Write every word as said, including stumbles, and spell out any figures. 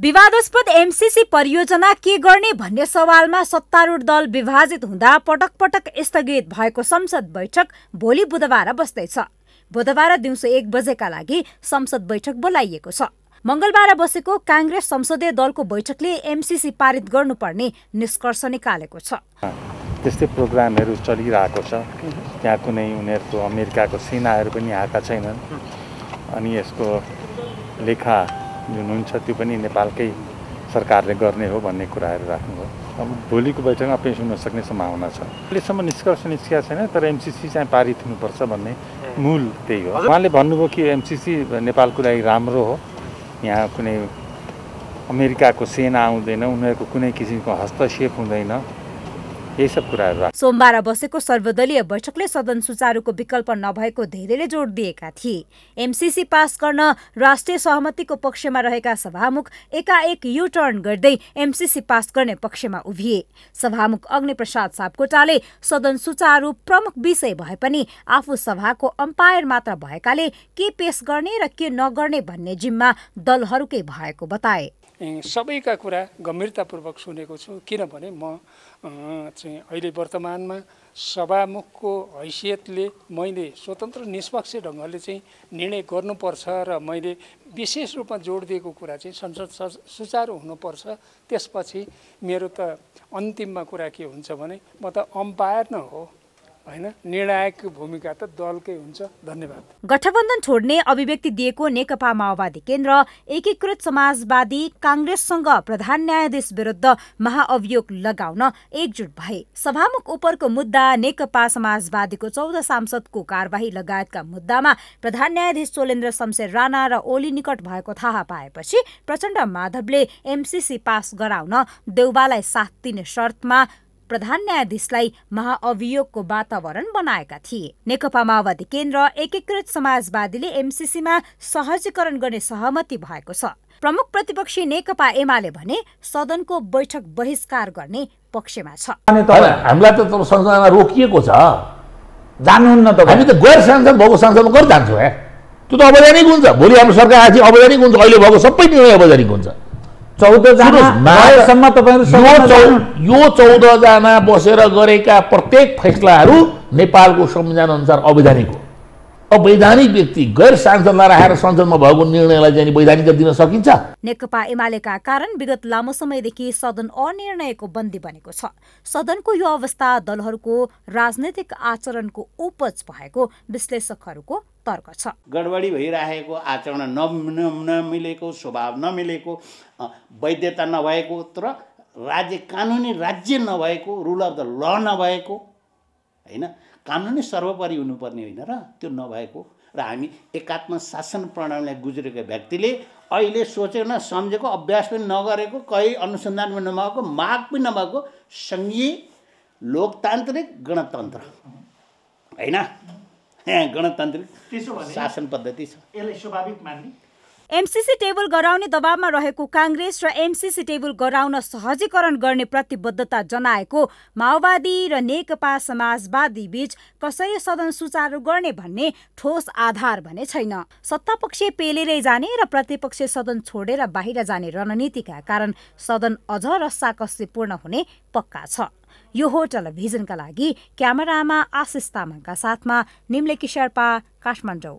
विवादास्पद एमसीसी परियोजना के गर्ने भन्ने सवालमा सत्तारूढ दल विभाजित हुँदा पटक पटक स्थगित भएको संसद बैठक भोलि बुधबार बस्दैछ। बुधबार दिउँसो एक बजेका लागि संसद बैठक बोलाइएको छ। मंगलबार बसेको कांग्रेस संसदीय दलको बैठकले एमसीसी पारित गर्नुपर्ने निष्कर्ष निकालेको छ। त्यस्तै प्रोग्रामहरु चलिरहेको छ। त्यहाँ कुनै उनीहरुको अमेरिकाको सेनाहरु पनि आएका छैनन् अनि यसको लेखा जुन हुन्छ त्यो पनि नेपालकै सरकारले गर्ने हो भन्ने कुराहरु राख्नु। अब भोलिको बैठकमा पेश हुन सक्ने सम्भावना छ। अहिलेसम्म निष्कर्ष निस्किएको छैन तर एमसीसी चाहिँ पारित हुनुपर्छ भन्ने मूल त्यही हो। उहाँले भन्नुभयो कि एमसीसी नेपालको लागि राम्रो हो, यहाँ कुनै अमेरिकाको सेना आउँदैन, उनीहरूको कुनै किसिमको हस्तक्षेप हुँदैन, यही सब कुराहरु। सोमबार बसेको सर्वदलीय बैठकले सदन सुचारुको विकल्प नभएको धेरैले जोड दिएका थिए। एमसीसी पास गर्न राष्ट्रिय सहमतिको पक्षमा रहेका सभामुख एकाएक यू टर्न गर्दै एमसीसी पास गर्ने पक्षमा उभिए। सभामुख अग्निप्रसाद सापकोटाले सदन सुचारु प्रमुख विषय भए पनि आफू सभाको अम्पायर मात्र भएकाले के पेश गर्ने र के नगर्ने भन्ने जिम्मा दलहरूकै भएको बताए। सबैका कुरा गम्भीरतापूर्वक सुनेको छु किनभने म चाहिँ अहिले वर्तमानमा सभामुखको हैसियतले मैले स्वतन्त्र निष्पक्ष ढङ्गले चाहिँ निर्णय गर्नुपर्छ र मैले विशेष रूपमा जोड दिएको कुरा चाहिँ संसद सुचारु हुनुपर्छ। त्यसपछि मेरो त अन्तिममा कुरा के हुन्छ भने म त अम्पायर न हो हैन, निर्णायक भूमिका त दलकै हुन्छ। धन्यवाद। गठबन्धन छोड्ने अभिव्यक्ति दिएको नेकपा माओवादी केन्द्र एकीकृत समाजवादी कांग्रेससँग प्रधान न्यायाधीश विरुद्ध महाअभियोग लगाउन एकजुट भए। सभामुख उपरको मुद्दा, नेकपा समाजवादीको चौध सांसदको कारबाही लगायतका मुद्दामा प्रधान न्यायाधीश चोलेन्द्र शमशेर राणा र ओली निकट भएको थाहा पाएपछि प्रचण्ड माधवले एमसीसी पास गराउन देउबालाई साथ दिने शर्तमा प्रधान न्यायाधीशलाई महाअभियोगको वातावरण बनाएका थिए। नेकपा माओवादी केन्द्र एकीकृत समाजवादीले एमसीसीमा सहजीकरण गर्ने सहमति भएको छ। प्रमुख प्रतिपक्षी नेकपा एमाले भने सदनको बैठक बहिष्कार गर्ने पक्षमा छ। हामीलाई त संसदमा रोकिएको छ, जान्नुहुन्न त? हामी त गैर संसद भएको संसदमा गर्न जान्छौँ। त्यो त अवैधानिक हुन्छ। भोलि हाम्रो सरकार आएपछि अवैधानिक हुन्छ। अहिले भएको सबै निर्णय अवैधानिक हुन्छ। यो चौदह जना बसेर गरेका प्रत्येक फैसलाहरू नेपालको संविधान अनुसार अवैधानिक हो। अवैधानिक व्यक्ति गैर सांसदलाई राखेर संसदमा भएको निर्णयलाई चाहिँ वैधानिक दिन सकिन्छ? नेकपा एमालेका कारण विगत लामो समयदेखि सदन अनिर्णयको बन्दी बनेको छ। सदनको यो अवस्था दलहरूको राजनैतिक आचरणको उपज भएको विश्लेषकहरूको तर्क छ। गडबडी भइरहेको, आचरण नमिलेको, स्वभाव नमिलेको, वैधता नभएको तर राज्य कानुनी राज्य नभएको, रुल अफ द ल नभएको हैन, कानुनी सर्वोपरि हुनुपर्ने होइन र त्यो नभएको र हामी एकात्म शासन प्रणालीलाई गुज्रेको व्यक्तिले अहिले सोचेको न सम्झेको, अभ्यास पनि नगरेको, कहीँ अनुसन्धान पनि नभएको, माग पनि नभएको सङ्घीय लोकतान्त्रिक गणतन्त्र होइन, गणतान्त्रिक शासन पद्धति छ। यसलाई स्वाभाविक मान्ने एमसीसी टेबल गराउने दबावमा रहेको कांग्रेस र एमसीसी टेबल गराउन सहजीकरण गर्ने प्रतिबद्धता जनाएको माओवादी र नेकपा समाजवादी बीच कसरी सदन सुचारू गर्ने भन्ने ठोस आधार भने छैन। सत्तापक्षीय पेलेरै जाने र प्रतिपक्षीय सदन छोडेर बाहिर जाने रणनीतिका कारण सदन अझ रस्साकसीपूर्ण हुने पक्का छ। यो हो टेलिभिजनका लागि क्यामेरामा आशिष तामाङका साथमा निम्लेकी शेर्पा, काठमाडौँ।